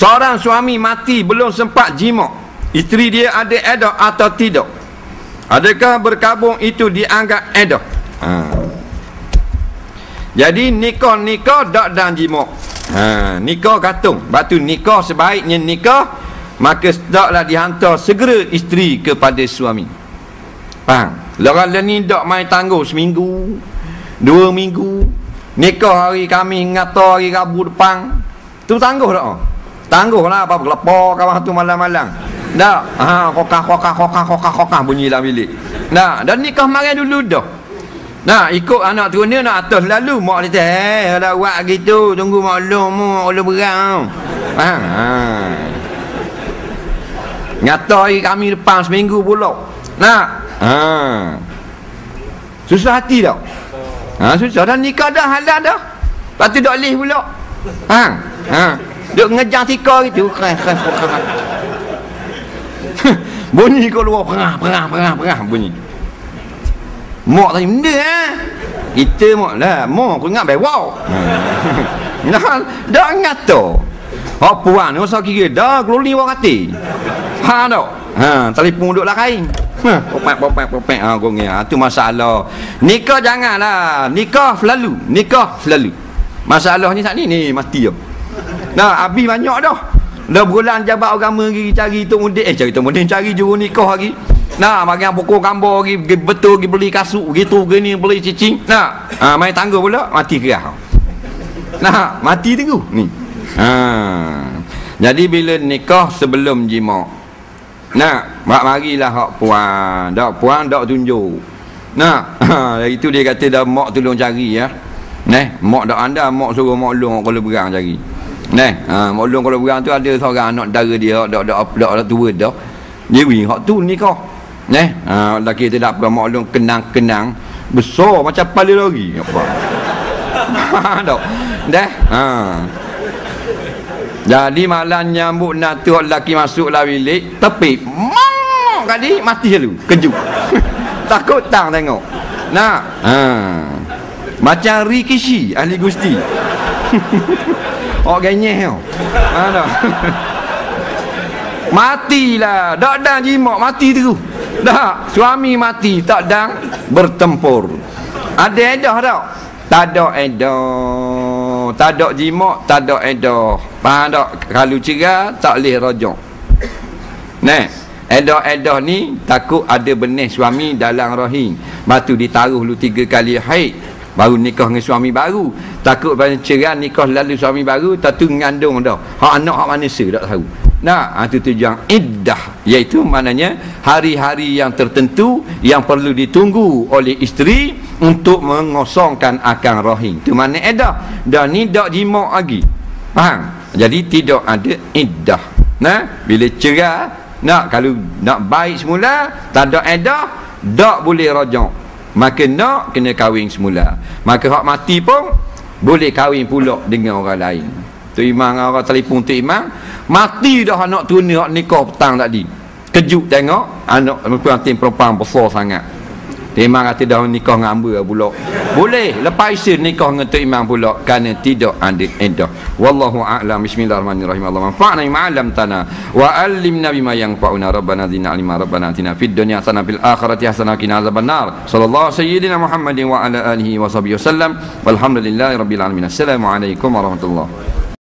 Seorang suami mati belum sempat jima, isteri dia ada edah atau tidak? Adakah berkabung itu dianggap edah? Jadi nikah-nikah dak dan jima. Nikah katung. Batu nikah sebaiknya nikah, maka sedaklah dihantar segera isteri kepada suami. Faham? Lorang ni dak main tangguh seminggu, 2 minggu. Nikah hari Khamis atau hari Rabu depan. Tu tangguh dak? Tangguhlah apa kelepor kawan tu malam-malam. Dak. Ha kokah bunyi dalam bilik. Dak, dan nikah marah dulu dah. Nah, ikut anak turun nak atas lalu mak dia dah buat gitu, tunggu maklum ulu berang. Ha. Ngatoi kami depan seminggu pula. Nak. Ha. Susah hati dak? Ha, susah dah nikah dah halal dah. Patu dak leh pula. Ha. Ha. Duk ngejar tikar gitu. Bunyi keluar perah bunyi. Mak tanya benda kita mak lah. Mak aku ingat bewau. Dah ngata. Hak puan ni usah kira dah keluli wak hati. Faham tak? Ha, telefon duduk lah kain. Popek. Ha, gong ya. Tu masalah. Nikah janganlah. Nikah selalu. Masalahnya saat ni mati dah. Dah habis banyak dah. Dah bulan jabat agama pergi cari tu mudik, cari juru nikah lagi. Nah, makan pokok gambar lagi, betul pergi beli kasut, gitu gini beli cicing. Nah, main tangga pula mati kerah. Nah, mati tunggu ni. Jadi bila nikah sebelum jima. Nah, mak marilah hak puan. Dak puan dak tunjuk. Nah, itu dia kata dah mak tolong cari ya. Neh, mak dak anda mak suruh mak long kalau berang cari. Neh, maklum kalau berang tu ada seorang anak dara dia, dak tua dah. Dewi hak tu nikah. Neh, lelaki tu dak apa maklum kenang-kenang besar macam kepala lori apa. Ha dak. Dah. Ha. Jadi malam nyambut nak tu lelaki masuklah bilik, tepi mong kali mati dulu, kejut. Takut tang tengok. Nah, macam Rikishi ahli gusti. Orang ganyeh tau. Ha dah. Matilah, dak dang jimat mati tu. Dak, suami mati tak dang bertempur. Ada edah tak? Tak ada edah. Tak ada jimat, tak ada edah. Faham tak? Kalau cerai tak leh rajak. Nah, edah ni takut ada benih suami dalam rahim. Batu ditaruh lu 3 kali haid. Baru nikah dengan suami baru. Takut pada cerai nikah lalu suami baru. Tatu mengandung dah. Hak anak hak manusia tak tahu. Nah, itu tujuan iddah. Iaitu maknanya hari-hari yang tertentu yang perlu ditunggu oleh isteri untuk mengosongkan akang rahim. Itu makna iddah. Dan ni tak jima lagi. Faham? Jadi tidak ada iddah. Nah, bila cerai nak kalau nak baik semula tak ada iddah, tak boleh rajak. Maka nak kena kahwin semula. Maka hak mati pun boleh kahwin pula dengan orang lain. Tok Imam orang telefon Tok Imam, mati dah anak turun hak nikah petang tadi. Kejut tengok anak perempuan besar sangat. Tok Imam kata dah nikah dengan hamba pula. Boleh lepas isi nikah dengan Tok Imam pula kerana tidak ada iddah. Wallahu a'lam. Bismillahirrahmanirrahim. Allahumma fa'na ma'alam tanah wa 'allimna bima yanfa'una. Rabbana zidna 'ilma. Rabbana atina fid dunya hasanah fil akhirati hasanah wa qina adzabannar. Sallallahu sayyidina Muhammadin wa ala alihi wa sahbihi wasallam. Walhamdulillahirabbil alamin. Assalamualaikum warahmatullahi.